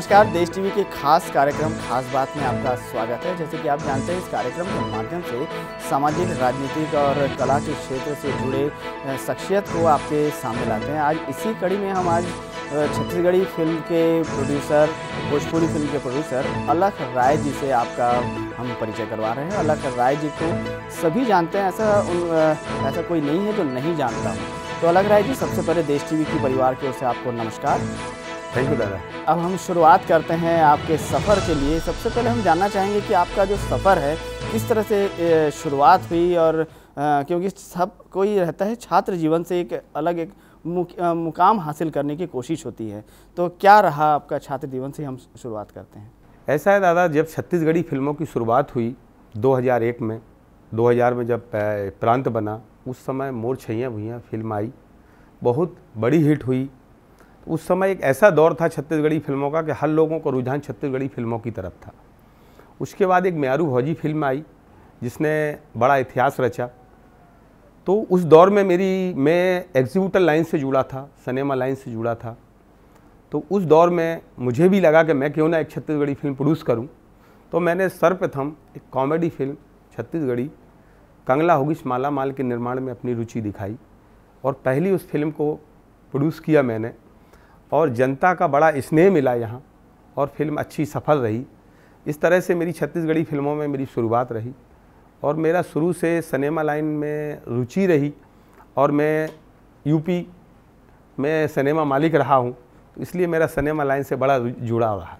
नमस्कार, देश टीवी के खास कार्यक्रम खास बात में आपका स्वागत है। जैसे कि आप जानते हैं, इस कार्यक्रम के माध्यम से सामाजिक, राजनीतिक और कला के क्षेत्र से जुड़े शख्सियत को आपके सामने लाते हैं। आज इसी कड़ी में हम आज छत्तीसगढ़ी फिल्म के प्रोड्यूसर, भोजपुरी फिल्म के प्रोड्यूसर अलख राय जी से आपका हम परिचय करवा रहे हैं। अलख राय जी को सभी जानते हैं, ऐसा कोई नहीं है जो नहीं जानता। तो अलख राय जी, सबसे पहले देश टीवी की परिवार की ओर से आपको नमस्कार। थैंक यू दादा। अब हम शुरुआत करते हैं आपके सफ़र के लिए। सबसे पहले हम जानना चाहेंगे कि आपका जो सफ़र है किस तरह से शुरुआत हुई, और क्योंकि सब कोई रहता है छात्र जीवन से एक अलग एक मुकाम हासिल करने की कोशिश होती है, तो क्या रहा आपका छात्र जीवन से हम शुरुआत करते हैं। ऐसा है दादा, जब छत्तीसगढ़ी फिल्मों की शुरुआत हुई 2001 में, 2000 में जब प्रांत बना, उस समय मोर छैयाँ भुइयाँ फिल्म आई, बहुत बड़ी हिट हुई। उस समय एक ऐसा दौर था छत्तीसगढ़ी फिल्मों का कि हर लोगों का रुझान छत्तीसगढ़ी फिल्मों की तरफ था। उसके बाद एक म्यारू भौजी फिल्म आई जिसने बड़ा इतिहास रचा। तो उस दौर में मैं एग्जीक्यूटिव लाइन से जुड़ा था, सिनेमा लाइन से जुड़ा था। तो उस दौर में मुझे भी लगा कि मैं क्यों ना एक छत्तीसगढ़ी फिल्म प्रोड्यूस करूँ। तो मैंने सर्वप्रथम एक कॉमेडी फिल्म छत्तीसगढ़ी कंगला होगिश माला माल के निर्माण में अपनी रुचि दिखाई और पहली उस फिल्म को प्रोड्यूस किया मैंने, और जनता का बड़ा स्नेह मिला यहाँ और फिल्म अच्छी सफल रही। इस तरह से मेरी छत्तीसगढ़ी फिल्मों में मेरी शुरुआत रही और मेरा शुरू से सिनेमा लाइन में रुचि रही। और मैं यूपी में सिनेमा मालिक रहा हूँ, तो इसलिए मेरा सिनेमा लाइन से बड़ा जुड़ा रहा।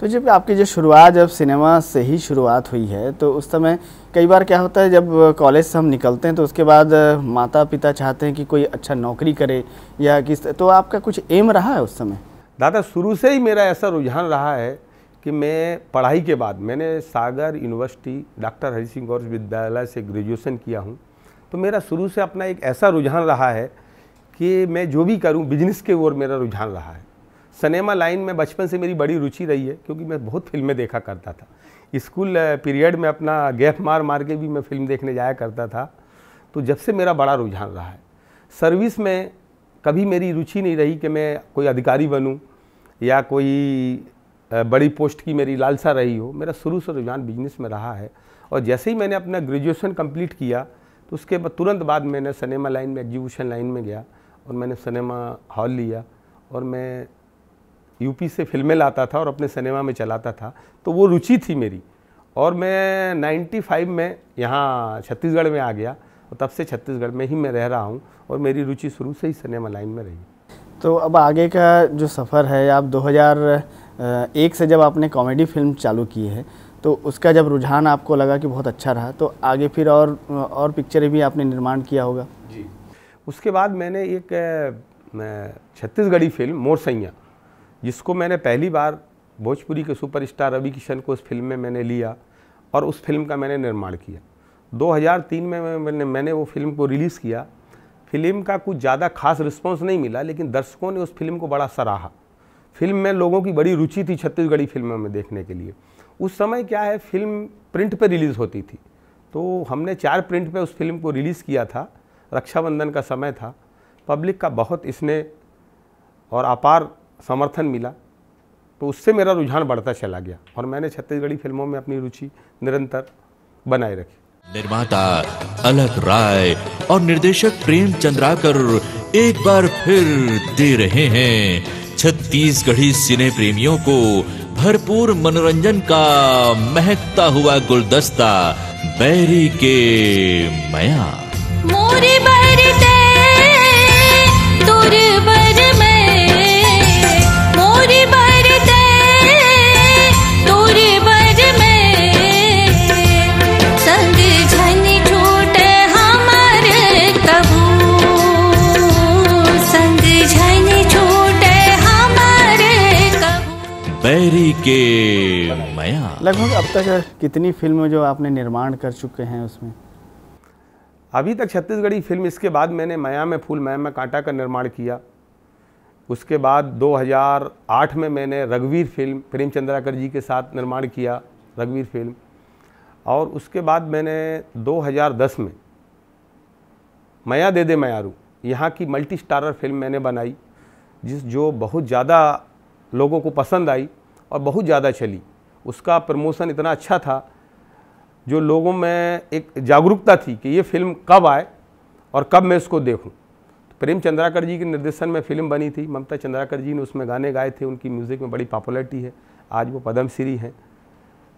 तो जब आपकी जो शुरुआत जब सिनेमा से ही शुरुआत हुई है, तो उस समय कई बार क्या होता है, जब कॉलेज से हम निकलते हैं तो उसके बाद माता पिता चाहते हैं कि कोई अच्छा नौकरी करे या किस, तो आपका कुछ एम रहा है उस समय? दादा, शुरू से ही मेरा ऐसा रुझान रहा है कि मैं पढ़ाई के बाद मैंने सागर यूनिवर्सिटी डॉक्टर हरि सिंह गौर विद्यालय से ग्रेजुएशन किया हूँ। तो मेरा शुरू से अपना एक ऐसा रुझान रहा है कि मैं जो भी करूँ बिजनेस के ओर मेरा रुझान रहा है। सिनेमा लाइन में बचपन से मेरी बड़ी रुचि रही है क्योंकि मैं बहुत फिल्में देखा करता था। स्कूल पीरियड में अपना गैप मार मार के भी मैं फ़िल्म देखने जाया करता था। तो जब से मेरा बड़ा रुझान रहा है। सर्विस में कभी मेरी रुचि नहीं रही कि मैं कोई अधिकारी बनूं या कोई बड़ी पोस्ट की मेरी लालसा रही हो। मेरा शुरू से रुझान बिजनेस में रहा है। और जैसे ही मैंने अपना ग्रेजुएशन कम्प्लीट किया तो उसके बाद तुरंत बाद मैंने सिनेमा लाइन में, एग्जीक्यूशन लाइन में गया और मैंने सिनेमा हॉल लिया और मैं यूपी से फिल्में लाता था और अपने सिनेमा में चलाता था। तो वो रुचि थी मेरी और मैं 95 में यहाँ छत्तीसगढ़ में आ गया और तब से छत्तीसगढ़ में ही मैं रह रहा हूँ और मेरी रुचि शुरू से ही सिनेमा लाइन में रही। तो अब आगे का जो सफ़र है, आप 2001 से जब आपने कॉमेडी फिल्म चालू की है तो उसका जब रुझान आपको लगा कि बहुत अच्छा रहा, तो आगे फिर और पिक्चरें भी आपने निर्माण किया होगा जी। उसके बाद मैंने एक छत्तीसगढ़ी फिल्म मोर छैयाँ, जिसको मैंने पहली बार भोजपुरी के सुपरस्टार रवि किशन को उस फिल्म में मैंने लिया और उस फिल्म का मैंने निर्माण किया। 2003 में मैंने वो फिल्म को रिलीज़ किया। फिल्म का कुछ ज़्यादा खास रिस्पांस नहीं मिला, लेकिन दर्शकों ने उस फिल्म को बड़ा सराहा। फिल्म में लोगों की बड़ी रुचि थी छत्तीसगढ़ी फिल्मों में देखने के लिए। उस समय क्या है, फिल्म प्रिंट पर रिलीज़ होती थी, तो हमने 4 प्रिंट पर उस फिल्म को रिलीज़ किया था। रक्षाबंधन का समय था, पब्लिक का बहुत इसने और अपार समर्थन मिला। तो उससे मेरा रुझान बढ़ता चला गया और मैंने छत्तीसगढ़ी फिल्मों में अपनी रुचि निरंतर बनाए रखी। निर्माता अलख राय और निर्देशक प्रेम चंद्राकर एक बार फिर दे रहे हैं छत्तीसगढ़ी सिने प्रेमियों को भरपूर मनोरंजन का महकता हुआ गुलदस्ता। बैरी के मया मोरे बरते तोरे बर में बैरी के मया। लगभग अब तक कितनी फिल्में जो आपने निर्माण कर चुके हैं उसमें? अभी तक छत्तीसगढ़ी फिल्म, इसके बाद मैंने मया में फूल, मया में कांटा का निर्माण किया। उसके बाद 2008 में मैंने रघुवीर फिल्म प्रेम चंद्राकर जी के साथ निर्माण किया, रघुवीर फिल्म। और उसके बाद मैंने 2010 में मया दे दे मयारू, यहाँ की मल्टी स्टारर फिल्म मैंने बनाई, जो बहुत ज़्यादा लोगों को पसंद आई और बहुत ज़्यादा चली। उसका प्रमोशन इतना अच्छा था, जो लोगों में एक जागरूकता थी कि ये फ़िल्म कब आए और कब मैं इसको देखूं। प्रेम चंद्राकर जी के निर्देशन में फ़िल्म बनी थी। ममता चंद्राकर जी ने उसमें गाने गाए थे, उनकी म्यूज़िक में बड़ी पॉपुलैरिटी है, आज वो पद्मश्री हैं।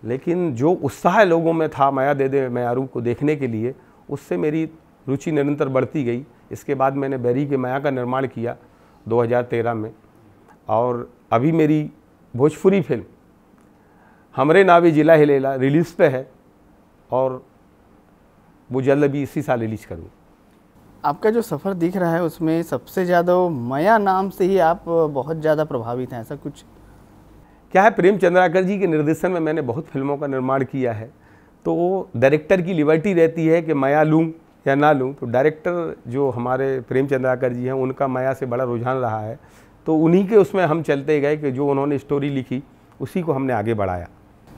लेकिन जो उत्साह लोगों में था माया दे दे माया रू को देखने के लिए, उससे मेरी रुचि निरंतर बढ़ती गई। इसके बाद मैंने बैरी के माया का निर्माण किया 2013 में, और अभी मेरी भोजपुरी फिल्म हमरे नावे जिला हिलेला रिलीज़ पे है और वो जल्द भी इसी साल रिलीज़ करूँ। आपका जो सफ़र दिख रहा है उसमें सबसे ज़्यादा माया नाम से ही आप बहुत ज़्यादा प्रभावित हैं, ऐसा कुछ क्या है? प्रेम चंद्राकर जी के निर्देशन में मैंने बहुत फिल्मों का निर्माण किया है, तो डायरेक्टर की लिबर्टी रहती है कि माया लूँ या ना लूँ। तो डायरेक्टर जो हमारे प्रेम चंद्राकर जी हैं, उनका माया से बड़ा रुझान रहा है, तो उन्हीं के उसमें हम चलते गए कि जो उन्होंने स्टोरी लिखी उसी को हमने आगे बढ़ाया।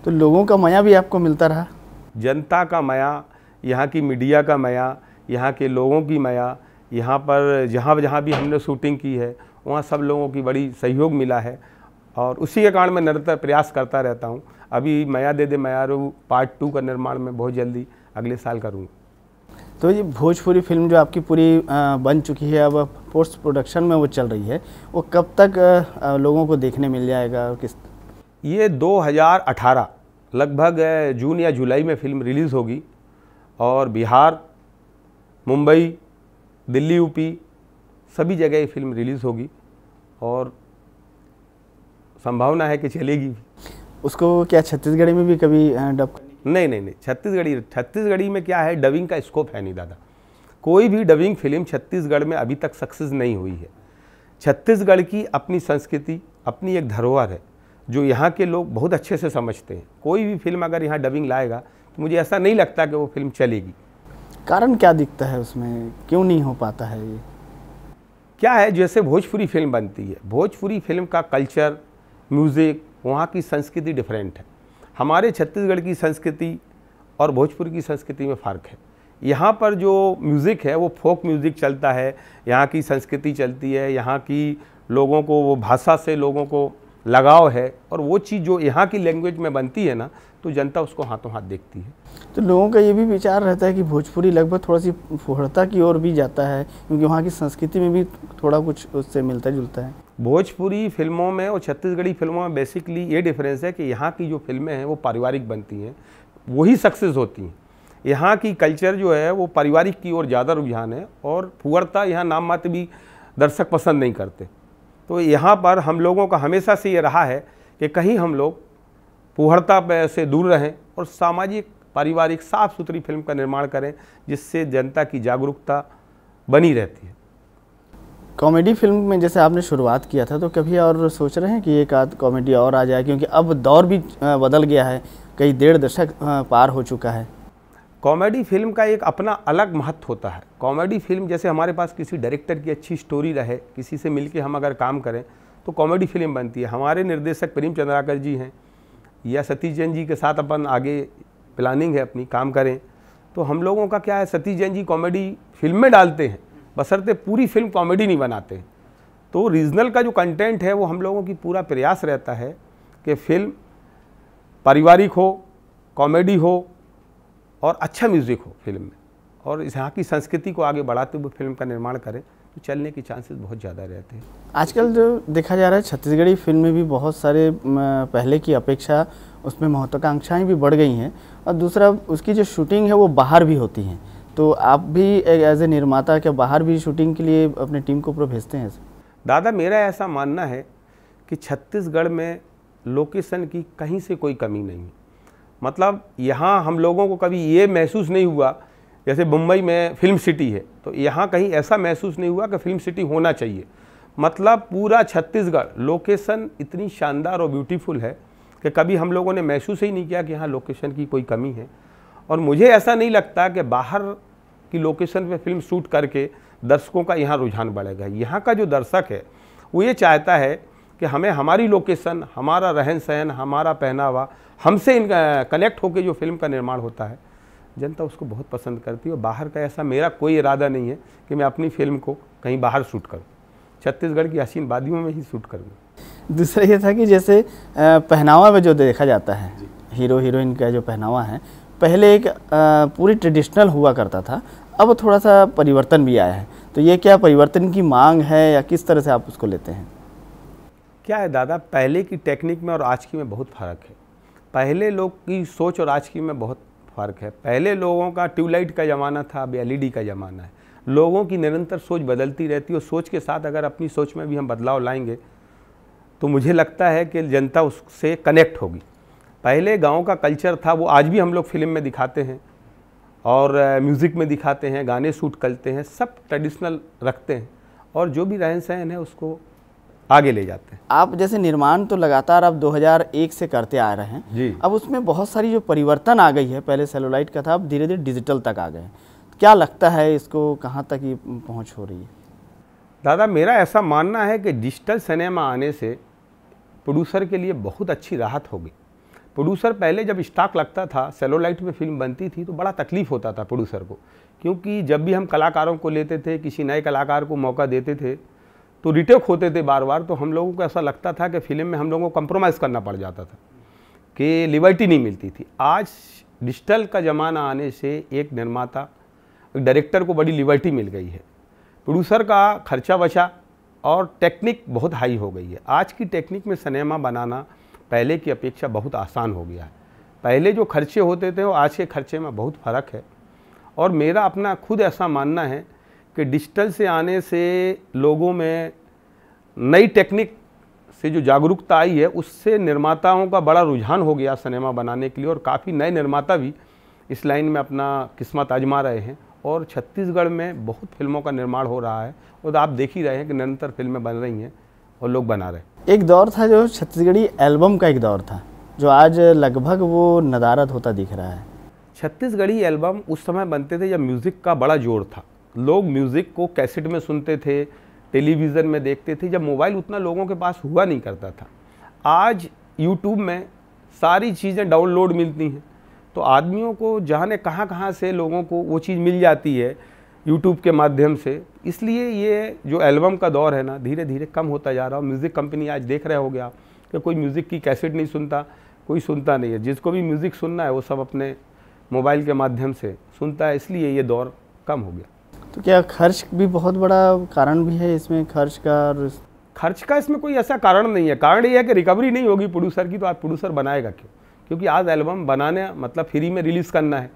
तो लोगों का माया भी आपको मिलता रहा? जनता का माया, यहाँ की मीडिया का माया, यहाँ के लोगों की माया, यहाँ पर जहाँ जहाँ भी हमने शूटिंग की है वहाँ सब लोगों की बड़ी सहयोग मिला है, और उसी के कारण मैं निरंतर प्रयास करता रहता हूँ। अभी माया दे दे माया रू पार्ट 2 का निर्माण मैं बहुत जल्दी अगले साल करूँगा। तो ये भोजपुरी फिल्म जो आपकी पूरी बन चुकी है, अब पोस्ट प्रोडक्शन में वो चल रही है, वो कब तक लोगों को देखने मिल जाएगा? किस ये 2018 लगभग जून या जुलाई में फिल्म रिलीज़ होगी, और बिहार, मुंबई, दिल्ली, यूपी सभी जगह ये फिल्म रिलीज़ होगी और संभावना है कि चलेगी। उसको क्या छत्तीसगढ़ी में भी कभी डब? नहीं, छत्तीसगढ़ी में क्या है, डबिंग का स्कोप है नहीं दादा। कोई भी डबिंग फिल्म छत्तीसगढ़ में अभी तक सक्सेस नहीं हुई है। छत्तीसगढ़ की अपनी संस्कृति, अपनी एक धरोहर है जो यहाँ के लोग बहुत अच्छे से समझते हैं। कोई भी फिल्म अगर यहाँ डबिंग लाएगा तो मुझे ऐसा नहीं लगता कि वो फिल्म चलेगी। कारण क्या दिखता है उसमें, क्यों नहीं हो पाता है ये? क्या है, जैसे भोजपुरी फिल्म बनती है, भोजपुरी फिल्म का कल्चर, म्यूज़िक, वहाँ की संस्कृति डिफरेंट है। हमारे छत्तीसगढ़ की संस्कृति और भोजपुरी की संस्कृति में फ़र्क है। यहाँ पर जो म्यूज़िक है वो फोक म्यूज़िक चलता है, यहाँ की संस्कृति चलती है, यहाँ की लोगों को वो भाषा से लोगों को लगाव है, और वो चीज़ जो यहाँ की लैंग्वेज में बनती है ना, तो जनता उसको हाथों हाथ देखती है। तो लोगों का ये भी विचार रहता है कि भोजपुरी लगभग थोड़ा सी फोहड़ता की ओर भी जाता है, क्योंकि वहाँ की संस्कृति में भी थोड़ा कुछ उससे मिलता जुलता है। भोजपुरी फिल्मों में और छत्तीसगढ़ी फिल्मों में बेसिकली ये डिफरेंस है कि यहाँ की जो फिल्में हैं वो पारिवारिक बनती हैं, वही सक्सेस होती हैं। यहाँ की कल्चर जो है वो पारिवारिक की ओर ज़्यादा रुझान है, और फुहरता यहाँ नाम मात्र भी दर्शक पसंद नहीं करते। तो यहाँ पर हम लोगों का हमेशा से ये रहा है कि कहीं हम लोग फुहरता से दूर रहें और सामाजिक, पारिवारिक, साफ़ सुथरी फिल्म का निर्माण करें, जिससे जनता की जागरूकता बनी रहती है। कॉमेडी फिल्म में जैसे आपने शुरुआत किया था, तो कभी और सोच रहे हैं कि एक आध कॉमेडी और आ जाए, क्योंकि अब दौर भी बदल गया है, कई 1.5 दशक पार हो चुका है। कॉमेडी फिल्म का एक अपना अलग महत्व होता है। कॉमेडी फिल्म जैसे हमारे पास किसी डायरेक्टर की अच्छी स्टोरी रहे, किसी से मिलके हम अगर काम करें तो कॉमेडी फिल्म बनती है। हमारे निर्देशक प्रेम चंद्राकर जी हैं या सतीश जैन जी के साथ अपन आगे प्लानिंग है अपनी, काम करें तो हम लोगों का क्या है, सतीश जैन जी कॉमेडी फिल्म में डालते हैं, बशर्ते पूरी फिल्म कॉमेडी नहीं बनाते हैं। तो रीजनल का जो कंटेंट है वो हम लोगों की पूरा प्रयास रहता है कि फिल्म पारिवारिक हो, कॉमेडी हो और अच्छा म्यूज़िक हो फिल्म में, और इस यहाँ की संस्कृति को आगे बढ़ाते हुए फिल्म का निर्माण करें तो चलने के चांसेस बहुत ज़्यादा रहते हैं। आजकल जो देखा जा रहा है छत्तीसगढ़ी फिल्म में भी बहुत सारे पहले की अपेक्षा उसमें महत्वाकांक्षाएँ भी बढ़ गई हैं, और दूसरा उसकी जो शूटिंग है वो बाहर भी होती हैं। तो आप भी एज ए निर्माता क्या बाहर भी शूटिंग के लिए अपने टीम को ऊपर भेजते हैं? दादा मेरा ऐसा मानना है कि छत्तीसगढ़ में लोकेशन की कहीं से कोई कमी नहीं है। मतलब यहाँ हम लोगों को कभी ये महसूस नहीं हुआ, जैसे मुंबई में फिल्म सिटी है तो यहाँ कहीं ऐसा महसूस नहीं हुआ कि फिल्म सिटी होना चाहिए। मतलब पूरा छत्तीसगढ़ लोकेशन इतनी शानदार और ब्यूटीफुल है कि कभी हम लोगों ने महसूस ही नहीं किया कि यहाँ लोकेशन की कोई कमी है। और मुझे ऐसा नहीं लगता कि बाहर की लोकेशन पे फिल्म शूट करके दर्शकों का यहाँ रुझान बढ़ेगा। यहाँ का जो दर्शक है वो ये चाहता है कि हमें हमारी लोकेशन, हमारा रहन सहन, हमारा पहनावा, हमसे कनेक्ट होकर जो फिल्म का निर्माण होता है जनता उसको बहुत पसंद करती है। और बाहर का ऐसा मेरा कोई इरादा नहीं है कि मैं अपनी फिल्म को कहीं बाहर शूट करूँ, छत्तीसगढ़ की हसीन वादियों में ही शूट करूँगा। दूसरा ये था कि जैसे पहनावा में जो देखा जाता है हीरो हीरोइन का जो पहनावा है पहले एक पूरी ट्रेडिशनल हुआ करता था, अब थोड़ा सा परिवर्तन भी आया है। तो ये क्या परिवर्तन की मांग है या किस तरह से आप उसको लेते हैं? क्या है दादा, पहले की टेक्निक में और आज की में बहुत फ़र्क है। पहले लोग की सोच और आज की में बहुत फ़र्क है। पहले लोगों का ट्यूबलाइट का ज़माना था, अब एलईडी का ज़माना है। लोगों की निरंतर सोच बदलती रहती है और सोच के साथ अगर अपनी सोच में भी हम बदलाव लाएंगे तो मुझे लगता है कि जनता उससे कनेक्ट होगी। पहले गांव का कल्चर था, वो आज भी हम लोग फिल्म में दिखाते हैं और म्यूज़िक में दिखाते हैं, गाने शूट करते हैं, सब ट्रेडिशनल रखते हैं और जो भी रहन सहन है उसको आगे ले जाते हैं। आप जैसे निर्माण तो लगातार आप 2001 से करते आ रहे हैं जी, अब उसमें बहुत सारी जो परिवर्तन आ गई है, पहले सेलुलाइट का था, अब धीरे धीरे डिजिटल तक आ गए। क्या लगता है इसको कहाँ तक ये पहुँच हो रही है? दादा मेरा ऐसा मानना है कि डिजिटल सिनेमा आने से प्रोड्यूसर के लिए बहुत अच्छी राहत होगी। प्रोड्यूसर पहले जब स्टॉक लगता था, सेलोलाइट में फिल्म बनती थी तो बड़ा तकलीफ़ होता था प्रोड्यूसर को, क्योंकि जब भी हम कलाकारों को लेते थे, किसी नए कलाकार को मौका देते थे तो रिटेक होते थे बार बार। तो हम लोगों को ऐसा लगता था कि फ़िल्म में हम लोगों को कम्प्रोमाइज़ करना पड़ जाता था कि लिबर्टी नहीं मिलती थी। आज डिजिटल का ज़माना आने से एक निर्माता, एक डायरेक्टर को बड़ी लिबर्टी मिल गई है। प्रोड्यूसर का खर्चा बचा और टेक्निक बहुत हाई हो गई है। आज की टेक्निक में सिनेमा बनाना पहले की अपेक्षा बहुत आसान हो गया है। पहले जो खर्चे होते थे वो आज के खर्चे में बहुत फ़र्क है। और मेरा अपना खुद ऐसा मानना है कि डिजिटल से आने से लोगों में नई टेक्निक से जो जागरूकता आई है उससे निर्माताओं का बड़ा रुझान हो गया सिनेमा बनाने के लिए और काफ़ी नए निर्माता भी इस लाइन में अपना किस्मत आजमा रहे हैं। और छत्तीसगढ़ में बहुत फिल्मों का निर्माण हो रहा है और आप देख ही रहे हैं कि निरंतर फिल्में बन रही हैं और लोग बना रहे हैं। एक दौर था जो छत्तीसगढ़ी एल्बम का एक दौर था, जो आज लगभग वो नदारद होता दिख रहा है। छत्तीसगढ़ी एल्बम उस समय बनते थे जब म्यूज़िक का बड़ा जोर था। लोग म्यूज़िक को कैसेट में सुनते थे, टेलीविज़न में देखते थे, जब मोबाइल उतना लोगों के पास हुआ नहीं करता था। आज यूट्यूब में सारी चीज़ें डाउनलोड मिलती हैं तो आदमियों को जाने कहाँ से लोगों को वो चीज़ मिल जाती है यूट्यूब के माध्यम से। इसलिए ये जो एल्बम का दौर है ना, धीरे धीरे कम होता जा रहा है। म्यूज़िक कंपनी आज देख रहे होगे आप कि कोई म्यूज़िक की कैसेट नहीं सुनता, कोई सुनता नहीं है। जिसको भी म्यूज़िक सुनना है वो सब अपने मोबाइल के माध्यम से सुनता है, इसलिए ये दौर कम हो गया। तो क्या खर्च भी बहुत बड़ा कारण भी है इसमें? खर्च का इसमें कोई ऐसा कारण नहीं है। कारण ये है कि रिकवरी नहीं होगी प्रोड्यूसर की तो आज प्रोड्यूसर बनाएगा क्यों? क्योंकि आज एल्बम बनाने मतलब फ्री में रिलीज़ करना है,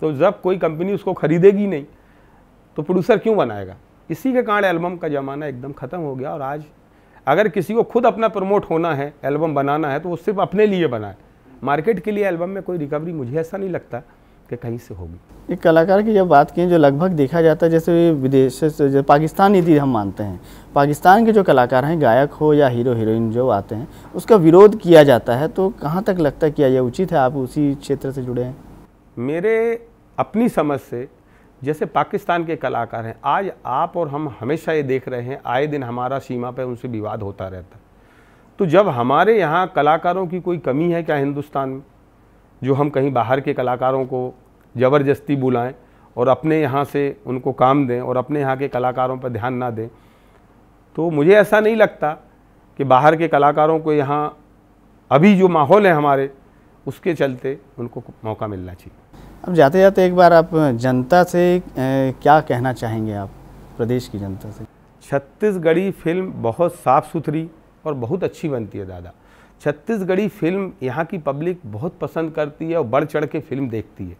तो जब कोई कंपनी उसको ख़रीदेगी नहीं तो प्रोड्यूसर क्यों बनाएगा? इसी के कारण एल्बम का ज़माना एकदम ख़त्म हो गया। और आज अगर किसी को खुद अपना प्रमोट होना है, एल्बम बनाना है तो वो सिर्फ अपने लिए बनाए, मार्केट के लिए एल्बम में कोई रिकवरी मुझे ऐसा नहीं लगता कि कहीं से होगी। एक कलाकार की जब बात की जो लगभग देखा जाता है, जैसे विदेश से पाकिस्तान यदि हम मानते हैं, पाकिस्तान के जो कलाकार हैं, गायक हो या हीरो हीरोइन जो आते हैं, उसका विरोध किया जाता है। तो कहाँ तक लगता है कि यह उचित है? आप उसी क्षेत्र से जुड़े हैं। मेरे अपनी समझ से जैसे पाकिस्तान के कलाकार हैं, आज आप और हम हमेशा ये देख रहे हैं, आए दिन हमारा सीमा पर उनसे विवाद होता रहता है। तो जब हमारे यहाँ कलाकारों की कोई कमी है क्या हिंदुस्तान में, जो हम कहीं बाहर के कलाकारों को ज़बरदस्ती बुलाएं और अपने यहाँ से उनको काम दें और अपने यहाँ के कलाकारों पर ध्यान ना दें? तो मुझे ऐसा नहीं लगता कि बाहर के कलाकारों को यहाँ अभी जो माहौल है हमारे उसके चलते उनको मौका मिलना चाहिए। अब जाते जाते एक बार आप जनता से क्या कहना चाहेंगे, आप प्रदेश की जनता से? छत्तीसगढ़ी फिल्म बहुत साफ़ सुथरी और बहुत अच्छी बनती है दादा। छत्तीसगढ़ी फिल्म यहाँ की पब्लिक बहुत पसंद करती है और बढ़ चढ़ के फिल्म देखती है।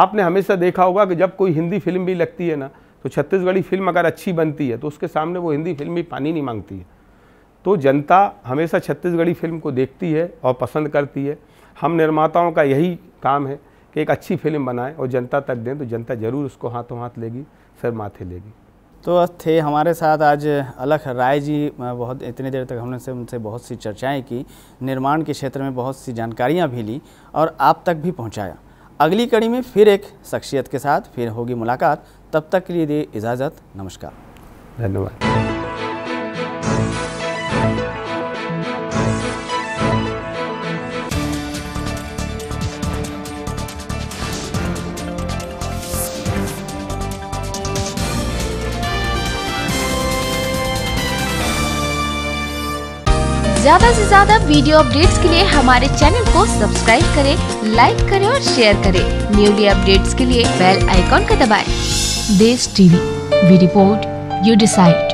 आपने हमेशा देखा होगा कि जब कोई हिंदी फिल्म भी लगती है ना तो छत्तीसगढ़ी फिल्म अगर अच्छी बनती है तो उसके सामने वो हिंदी फिल्म भी पानी नहीं मांगती है। तो जनता हमेशा छत्तीसगढ़ी फिल्म को देखती है और पसंद करती है। हम निर्माताओं का यही काम है कि एक अच्छी फिल्म बनाएं और जनता तक दें, तो जनता ज़रूर उसको हाथों हाथ लेगी, सर माथे लेगी। तो थे हमारे साथ आज अलख राय जी। बहुत इतने देर तक हमने उनसे बहुत सी चर्चाएं की, निर्माण के क्षेत्र में बहुत सी जानकारियां भी ली और आप तक भी पहुंचाया। अगली कड़ी में फिर एक शख्सियत के साथ फिर होगी मुलाकात। तब तक के लिए दे इजाज़त, नमस्कार, धन्यवाद। ज्यादा से ज्यादा वीडियो अपडेट्स के लिए हमारे चैनल को सब्सक्राइब करें, लाइक करें और शेयर करें। न्यूली अपडेट्स के लिए बेल आइकॉन को दबाएं। Desh TV, we report, you decide.